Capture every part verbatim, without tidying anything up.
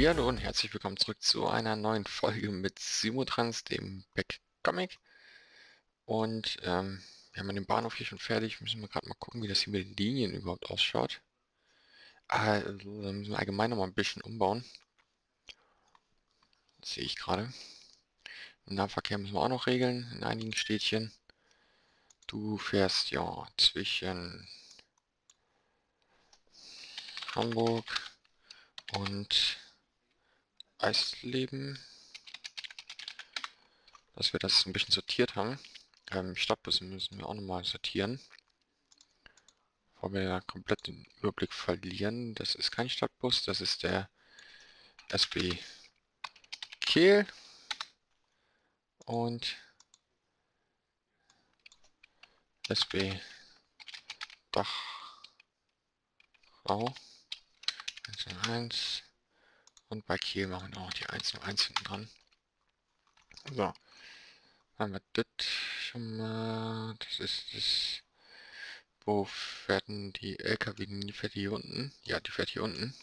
Ja, hallo und herzlich willkommen zurück zu einer neuen Folge mit Simutrans, dem Backcomic. Und ähm, wir haben den Bahnhof hier schon fertig. Müssen wir gerade mal gucken, wie das hier mit den Linien überhaupt ausschaut. Also, da müssen wir allgemein noch mal ein bisschen umbauen. Das sehe ich gerade. Den Nahverkehr müssen wir auch noch regeln in einigen Städtchen. Du fährst ja zwischen Hamburg und Eisleben, dass wir das ein bisschen sortiert haben. Ähm, Stadtbusse müssen wir auch nochmal sortieren, bevor wir ja komplett den Überblick verlieren. Das ist kein Stadtbus, das ist der S B Kehl und S B Dachau. eins null eins und bei Kiel machen wir auch die eins null eins hinten dran. So, haben wir das schon mal. Das ist das. Wo fährt denn die L K W? Die fährt hier unten. Ja, die fährt hier unten.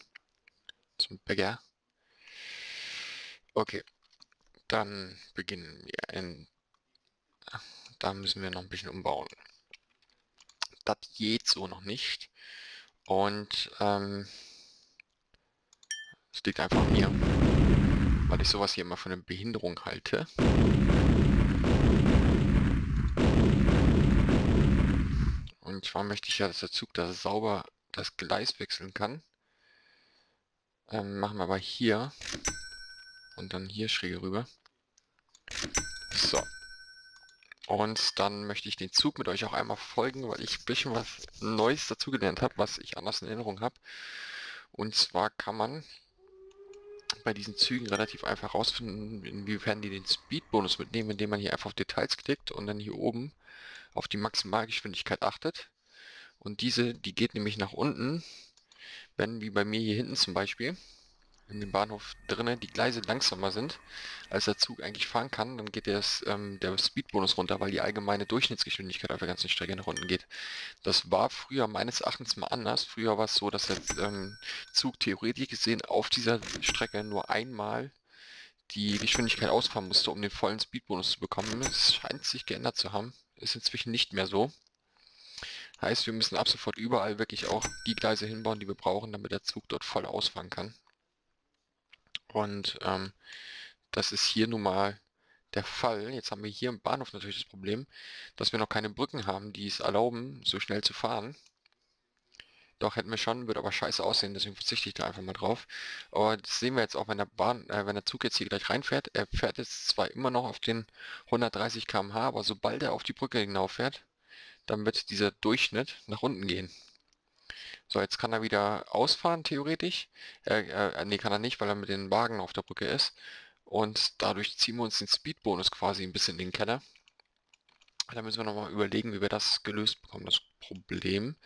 Zum Bäcker. Okay, dann beginnen wir in. Da müssen wir noch ein bisschen umbauen. Das geht so noch nicht. Und ähm. Das liegt einfach an mir, weil ich sowas hier immer von einer Behinderung halte. Und zwar möchte ich ja, dass der Zug da sauber das Gleis wechseln kann. Ähm, machen wir aber hier und dann hier schräg rüber. So. Und dann möchte ich den Zug mit euch auch einmal folgen, weil ich ein bisschen was Neues dazugelernt habe, was ich anders in Erinnerung habe. Und zwar kann man bei diesen Zügen relativ einfach rausfinden, inwiefern die den Speed-Bonus mitnehmen, indem man hier einfach auf Details klickt und dann hier oben auf die Maximalgeschwindigkeit achtet. Und diese, die geht nämlich nach unten, wenn wie bei mir hier hinten zum Beispiel, in dem Bahnhof drinnen die Gleise langsamer sind, als der Zug eigentlich fahren kann, dann geht das, ähm, der Speed-Bonus runter, weil die allgemeine Durchschnittsgeschwindigkeit auf der ganzen Strecke nach unten geht. Das war früher meines Erachtens mal anders. Früher war es so, dass der ähm, Zug theoretisch gesehen auf dieser Strecke nur einmal die Geschwindigkeit ausfahren musste, um den vollen Speed-Bonus zu bekommen. Es scheint sich geändert zu haben. Ist inzwischen nicht mehr so. Heißt, wir müssen ab sofort überall wirklich auch die Gleise hinbauen, die wir brauchen, damit der Zug dort voll ausfahren kann. Und ähm, das ist hier nun mal der Fall. Jetzt haben wir hier im Bahnhof natürlich das Problem, dass wir noch keine Brücken haben, die es erlauben, so schnell zu fahren. Doch hätten wir schon, würde aber scheiße aussehen, deswegen verzichte ich da einfach mal drauf. Aber das sehen wir jetzt auch, wenn der, Bahn, äh, wenn der Zug jetzt hier gleich reinfährt. Er fährt jetzt zwar immer noch auf den hundertdreißig Kilometer pro Stunde, aber sobald er auf die Brücke hinauffährt, dann wird dieser Durchschnitt nach unten gehen. So, jetzt kann er wieder ausfahren, theoretisch. Äh, äh, nee, kann er nicht, weil er mit den Wagen auf der Brücke ist. Und dadurch ziehen wir uns den Speed-Bonus quasi ein bisschen in den Keller. Da müssen wir nochmal überlegen, wie wir das gelöst bekommen, das Problem.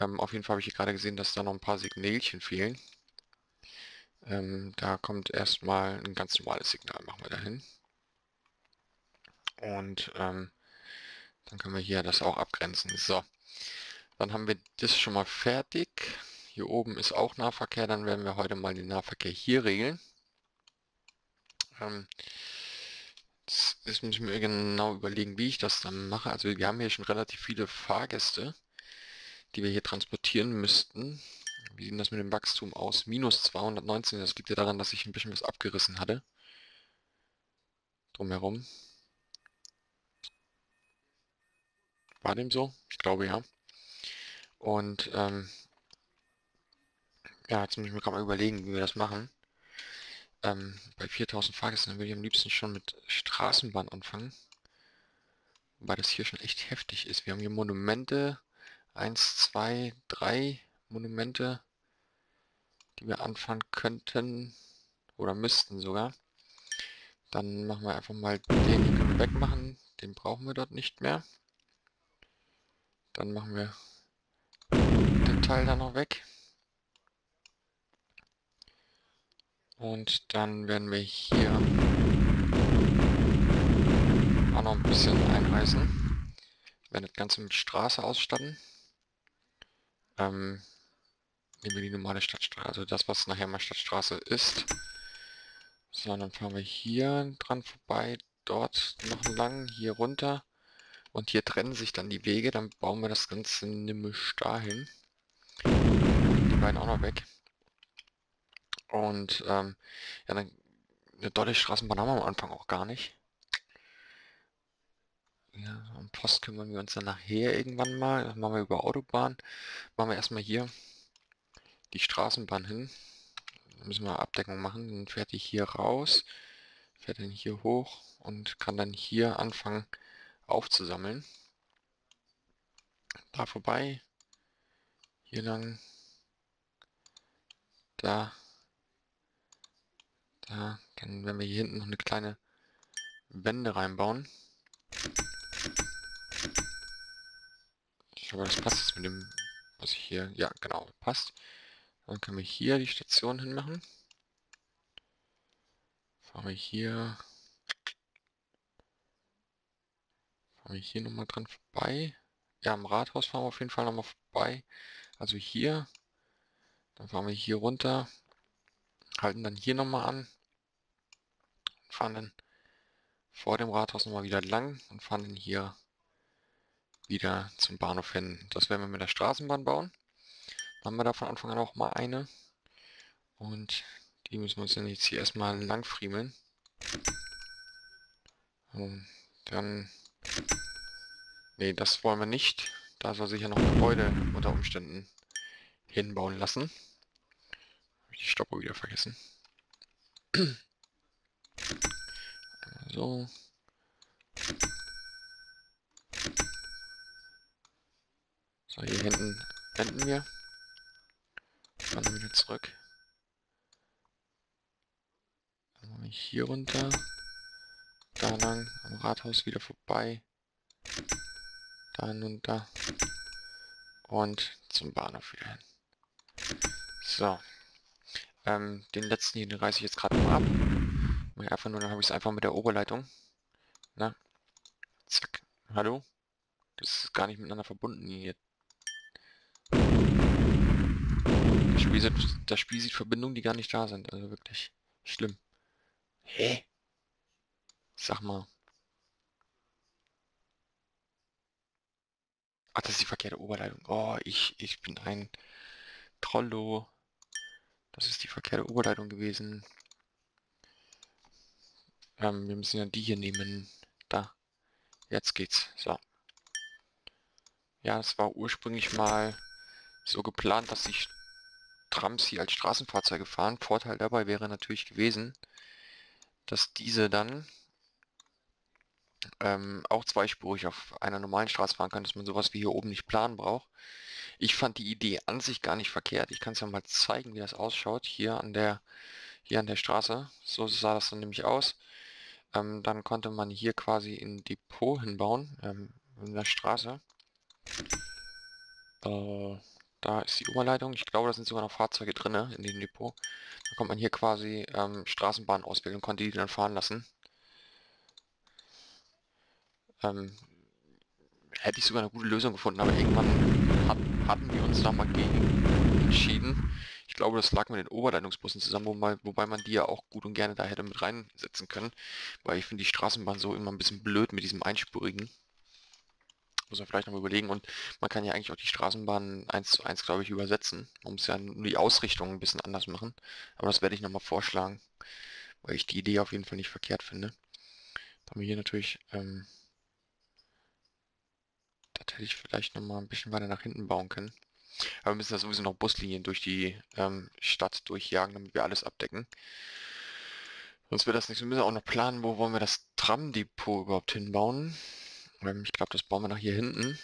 Ähm, auf jeden Fall habe ich hier gerade gesehen, dass da noch ein paar Signalchen fehlen. Ähm, da kommt erstmal ein ganz normales Signal, machen wir dahin. Und ähm, dann können wir hier das auch abgrenzen. So. Dann haben wir das schon mal fertig. Hier oben ist auch Nahverkehr, dann werden wir heute mal den Nahverkehr hier regeln. Ähm, jetzt, jetzt muss ich mir genau überlegen, wie ich das dann mache. Also wir haben hier schon relativ viele Fahrgäste, die wir hier transportieren müssten. Wie sieht das mit dem Wachstum aus? Minus zweihundertneunzehn, das liegt ja daran, dass ich ein bisschen was abgerissen hatte. Drumherum. War dem so? Ich glaube ja. Und ähm, ja, jetzt muss ich mir gerade mal überlegen, wie wir das machen. Ähm, bei viertausend Fahrgästen würde ich am liebsten schon mit Straßenbahn anfangen. Wobei das hier schon echt heftig ist. Wir haben hier Monumente, eins, zwei, drei Monumente, die wir anfangen könnten oder müssten sogar. Dann machen wir einfach mal den hier können wir wegmachen, den brauchen wir dort nicht mehr. Dann machen wir den Teil dann noch weg. Und dann werden wir hier auch noch ein bisschen einreißen. Wir werden das Ganze mit Straße ausstatten. Ähm, nehmen wir die normale Stadtstraße, also das, was nachher mal Stadtstraße ist. So, dann fahren wir hier dran vorbei, dort noch lang, hier runter. Und hier trennen sich dann die Wege, dann bauen wir das Ganze nämlich dahin. Die beiden auch noch weg. Und ähm, ja, dann eine deutliche Straßenbahn haben wir am Anfang auch gar nicht. Ja, um Post kümmern wir uns dann nachher irgendwann mal. Das machen wir über Autobahn. Machen wir erstmal hier die Straßenbahn hin. Da müssen wir Abdeckung machen. Dann fährt die hier raus, fährt dann hier hoch und kann dann hier anfangen aufzusammeln. Da vorbei, hier lang, da, da. Dann werden wir hier hinten noch eine kleine Wende reinbauen. Ich glaube, das passt jetzt mit dem, was ich hier, ja genau, passt. Dann können wir hier die Station hinmachen. Fahren wir hier, fahren wir hier nochmal dran vorbei. Ja, am Rathaus fahren wir auf jeden Fall nochmal vorbei. Also hier, dann fahren wir hier runter, halten dann hier nochmal an, fahren dann vor dem Rathaus nochmal wieder lang und fahren dann hier wieder zum Bahnhof hin. Das werden wir mit der Straßenbahn bauen. Dann haben wir da von Anfang an auch mal eine. Und die müssen wir uns dann jetzt hier erstmal lang friemeln. Und dann... Ne, das wollen wir nicht. Da soll sich ja noch Gebäude unter Umständen hinbauen lassen. Habe ich die Stoppuhr wieder vergessen. So. So, hier hinten wenden wir. Fahren wir wieder zurück. Dann machen wir hier runter. Da lang, am Rathaus wieder vorbei. Da hinunter. Und zum Bahnhof wieder hin. So. Ähm, den letzten hier, den reiße ich jetzt gerade mal ab. Einfach nur, dann habe ich es einfach mit der Oberleitung. Na? Zack. Hallo? Das ist gar nicht miteinander verbunden hier. Das Spiel sieht, das Spiel sieht Verbindungen, die gar nicht da sind. Also wirklich schlimm. Hä? Sag mal. Ach, das ist die verkehrte Oberleitung. Oh, ich, ich bin ein Trollo. Das ist die verkehrte Oberleitung gewesen. Ähm, wir müssen ja die hier nehmen. Da. Jetzt geht's. So. Ja, es war ursprünglich mal so geplant, dass die Trams hier als Straßenfahrzeuge fahren. Vorteil dabei wäre natürlich gewesen, dass diese dann ähm, auch zweispurig auf einer normalen Straße fahren können, dass man sowas wie hier oben nicht planen braucht. Ich fand die Idee an sich gar nicht verkehrt. Ich kann es ja mal zeigen, wie das ausschaut. Hier an der, hier an der Straße. So sah das dann nämlich aus. Ähm, dann konnte man hier quasi ein Depot hinbauen, ähm, in der Straße. Äh, da ist die Oberleitung. Ich glaube, da sind sogar noch Fahrzeuge drin, in dem Depot. Da kommt man hier quasi ähm, Straßenbahn auswählen und konnte die dann fahren lassen. Ähm, hätte ich sogar eine gute Lösung gefunden, aber irgendwann hat, hatten wir uns nochmal gegen entschieden. Ich glaube, das lag mit den Oberleitungsbussen zusammen, wobei, wobei man die ja auch gut und gerne da hätte mit reinsetzen können. Weil ich finde die Straßenbahn so immer ein bisschen blöd mit diesem einspurigen. Muss man vielleicht noch mal überlegen, und man kann ja eigentlich auch die Straßenbahn eins zu eins, glaube ich, übersetzen. Man muss ja nur die Ausrichtung ein bisschen anders machen. Aber das werde ich nochmal vorschlagen, weil ich die Idee auf jeden Fall nicht verkehrt finde. Da haben wir hier natürlich... Ähm, das hätte ich vielleicht nochmal ein bisschen weiter nach hinten bauen können. Aber wir müssen da sowieso noch Buslinien durch die ähm, Stadt durchjagen, damit wir alles abdecken. Sonst wird das nichts. Wir müssen auch noch planen, wo wollen wir das Tramdepot überhaupt hinbauen. Ich glaube, das bauen wir nach hier hinten.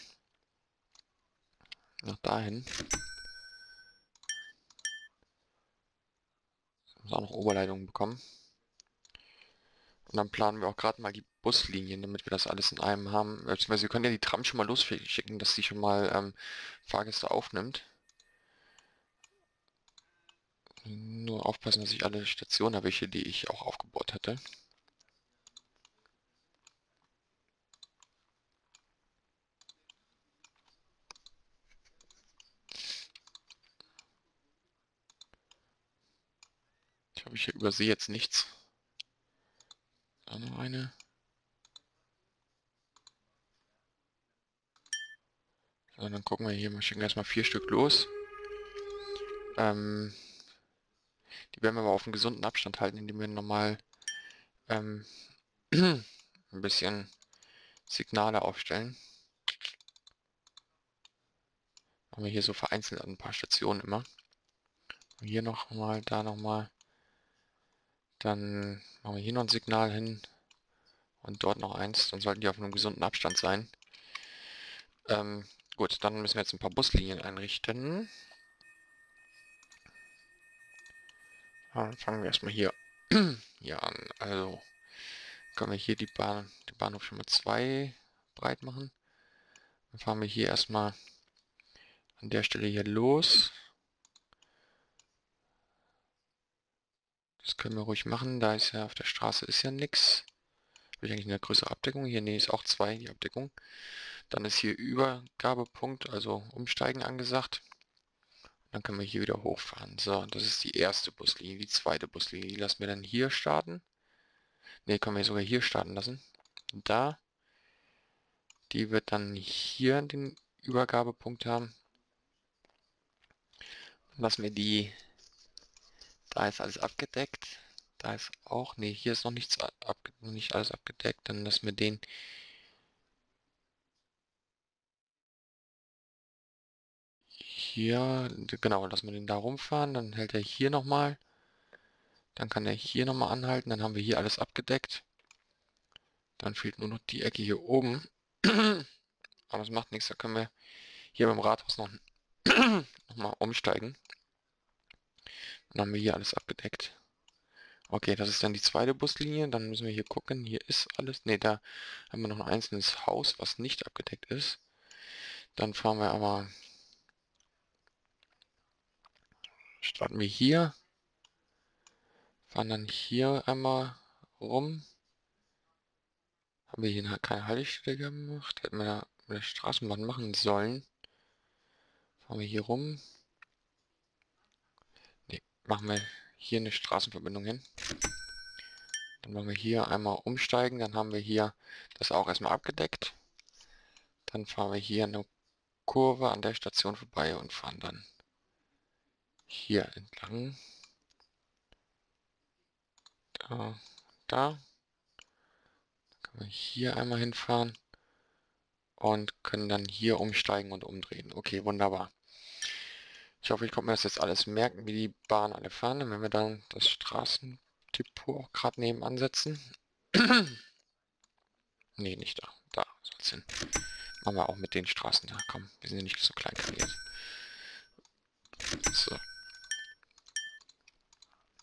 Nach dahin. Muss auch noch Oberleitungen bekommen. Und dann planen wir auch gerade mal die Buslinien, damit wir das alles in einem haben. Beziehungsweise wir können ja die Tram schon mal losschicken, dass sie schon mal ähm, Fahrgäste aufnimmt. Nur aufpassen, dass ich alle Stationen habe, die ich auch aufgebaut hatte. Habe ich hier übersehe jetzt nichts. Da noch eine. So, dann gucken wir hier, wir schicken erstmal vier Stück los. Ähm, die werden wir aber auf einen gesunden Abstand halten, indem wir normal ähm, ein bisschen Signale aufstellen. Machen wir hier so vereinzelt an ein paar Stationen immer. Und hier nochmal, da nochmal. Dann machen wir hier noch ein Signal hin und dort noch eins. Dann sollten die auf einem gesunden Abstand sein. Ähm, gut, dann müssen wir jetzt ein paar Buslinien einrichten. Dann fangen wir erstmal hier, hier an. Also können wir hier die Bahn, die Bahnhof schon mal zwei breit machen. Dann fahren wir hier erstmal an der Stelle hier los. Das können wir ruhig machen, da ist ja auf der Straße ist ja nichts. Habe ich eigentlich eine größere Abdeckung? Hier, nee, ist auch zwei die Abdeckung. Dann ist hier Übergabepunkt, also Umsteigen angesagt. Dann können wir hier wieder hochfahren. So, das ist die erste Buslinie, die zweite Buslinie. Die lassen wir dann hier starten. Ne, können wir sogar hier starten lassen. Und da. Die wird dann hier den Übergabepunkt haben. Dann lassen wir die... Da ist alles abgedeckt. Da ist auch... Ne, hier ist noch nichts ab, nicht alles abgedeckt. Dann lassen wir den... Hier, genau, lassen wir den da rumfahren, dann hält er hier nochmal, dann kann er hier nochmal anhalten, dann haben wir hier alles abgedeckt. Dann fehlt nur noch die Ecke hier oben, aber es macht nichts, da können wir hier beim Rathaus noch, noch mal umsteigen. Dann haben wir hier alles abgedeckt. Okay, das ist dann die zweite Buslinie, dann müssen wir hier gucken, hier ist alles, ne, da haben wir noch ein einzelnes Haus, was nicht abgedeckt ist. Dann fahren wir aber... Starten wir hier, fahren dann hier einmal rum. Haben wir hier keine Haltestelle gemacht, hätten wir mit der Straßenbahn machen sollen. Fahren wir hier rum. Ne, machen wir hier eine Straßenverbindung hin. Dann machen wir hier einmal umsteigen, dann haben wir hier das auch erstmal abgedeckt. Dann fahren wir hier eine Kurve an der Station vorbei und fahren dann hier entlang, da, da, dann können wir hier einmal hinfahren und können dann hier umsteigen und umdrehen. Okay, wunderbar. Ich hoffe, ich konnte mir das jetzt alles merken, wie die Bahn alle fahren. Und wenn wir dann das Straßendepot auch gerade nebenan setzen, nee, nicht da, da soll es hin. Machen wir auch mit den Straßen da, komm, wir sind ja nicht so kleinkariert. So.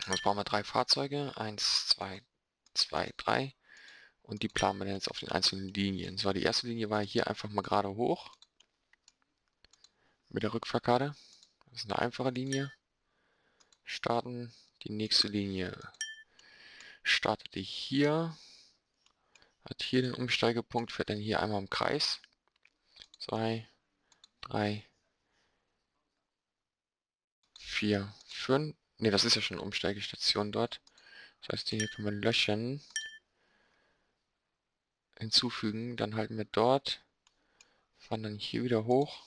Jetzt brauchen wir drei Fahrzeuge, eins, zwei, zwei, drei, und die planen wir dann jetzt auf den einzelnen Linien. So, die erste Linie war hier einfach mal gerade hoch mit der Rückfahrkarte, das ist eine einfache Linie, starten, die nächste Linie startete hier, hat hier den Umsteigepunkt, fährt dann hier einmal im Kreis, zwei, drei, vier, fünf, ne, das ist ja schon eine Umsteigestation dort. Das heißt, hier können wir löschen, hinzufügen, dann halten wir dort, fahren dann hier wieder hoch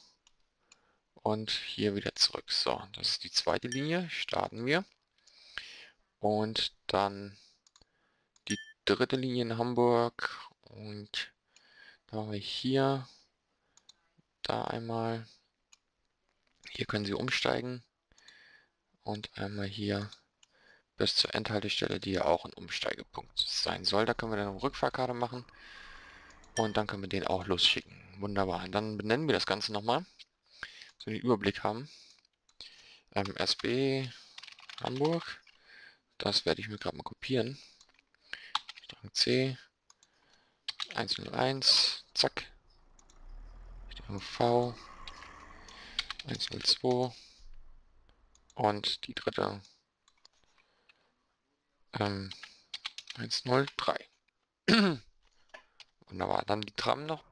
und hier wieder zurück. So, das ist die zweite Linie, starten wir. Und dann die dritte Linie in Hamburg und da haben wir hier, da einmal, hier können Sie umsteigen. Und einmal hier bis zur Endhaltestelle, die ja auch ein Umsteigepunkt sein soll. Da können wir dann eine Rückfahrkarte machen. Und dann können wir den auch losschicken. Wunderbar. Und dann benennen wir das Ganze nochmal, dass wir den Überblick haben. Ähm, S B Hamburg. Das werde ich mir gerade mal kopieren. Strang C. eins null eins. Zack. Strang V. eins null zwei. Und die dritte ähm, eins null drei. Wunderbar, dann die Tram noch.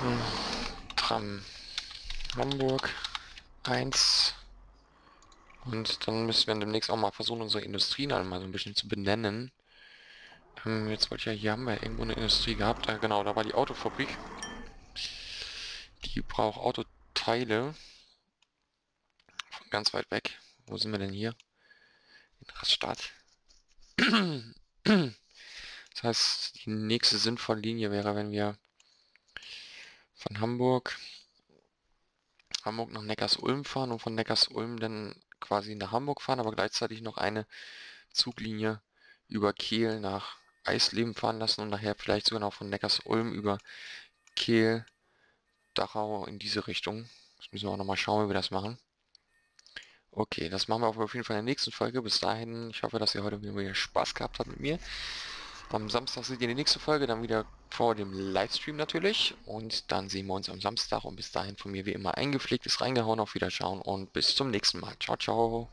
Hm, Tram Hamburg eins Und dann müssen wir demnächst auch mal versuchen, unsere Industrien einmal so ein bisschen zu benennen. Ähm, jetzt wollte ich ja, hier haben wir irgendwo eine Industrie gehabt. Äh, genau, da war die Autofabrik. Die braucht Autoteile. Von ganz weit weg. Wo sind wir denn hier? In Raststadt. Das heißt, die nächste sinnvolle Linie wäre, wenn wir von Hamburg Hamburg nach Neckarsulm fahren und von Neckarsulm dann quasi nach Hamburg fahren, aber gleichzeitig noch eine Zuglinie über Kehl nach Eisleben fahren lassen und nachher vielleicht sogar noch von Neckarsulm über Kehl, Dachau in diese Richtung. Das müssen wir auch nochmal schauen, wie wir das machen. Okay, das machen wir auf jeden Fall in der nächsten Folge. Bis dahin, ich hoffe, dass ihr heute wieder Spaß gehabt habt mit mir. Am Samstag seht ihr die nächste Folge, dann wieder vor dem Livestream natürlich. Und dann sehen wir uns am Samstag. Und bis dahin von mir wie immer eingepflegt ist, reingehauen, auf Wiederschauen und bis zum nächsten Mal. Ciao, ciao.